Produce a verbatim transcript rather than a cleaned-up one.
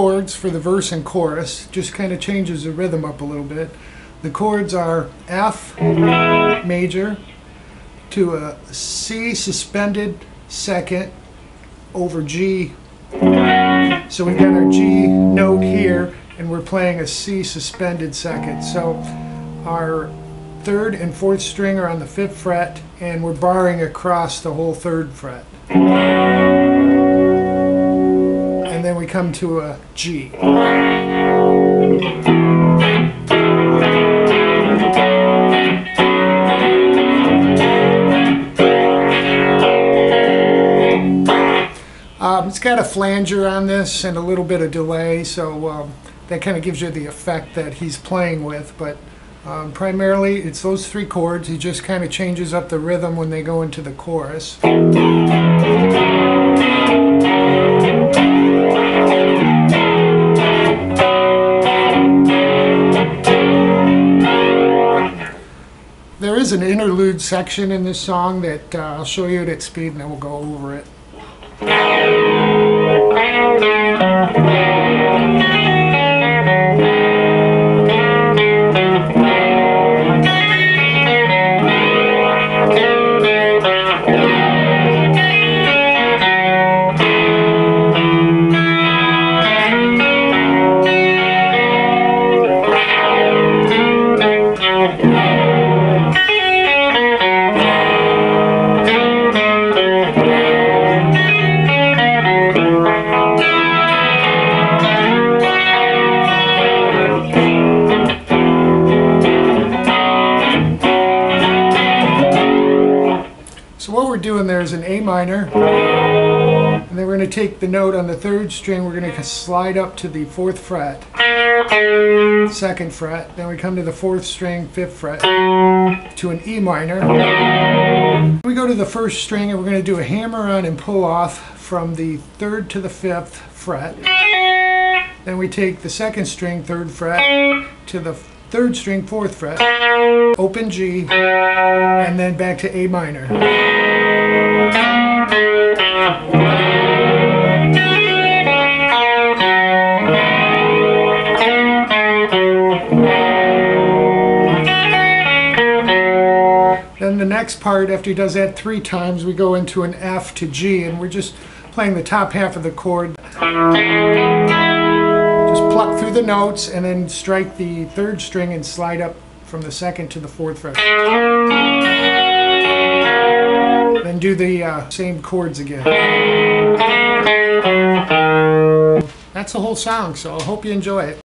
chords for the verse and chorus, just kind of changes the rhythm up a little bit. The chords are F major to a C suspended second over G. So we've got our G note here, and we're playing a C suspended second. So our third and fourth string are on the fifth fret, and we're barring across the whole third fret. And then we come to a G. Um, it's got a flanger on this and a little bit of delay, so um, that kind of gives you the effect that he's playing with, but um, primarily it's those three chords. He just kind of changes up the rhythm when they go into the chorus. There is an interlude section in this song that uh, I'll show you it at speed and then we'll go over it. So what we're doing there is an A minor, and then we're going to take the note on the third string, we're going to slide up to the fourth fret, second fret, then we come to the fourth string, fifth fret, to an E minor. We go to the first string and we're going to do a hammer on and pull off from the third to the fifth fret. Then we take the second string, third fret, to the third string, fourth fret, open G, and then back to A minor. Then the next part, after he does that three times, we go into an F to G, and we're just playing the top half of the chord. Just pluck through the notes and then strike the third string and slide up from the second to the fourth fret. Then do the uh, same chords again. That's the whole song, so I hope you enjoy it.